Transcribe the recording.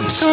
It's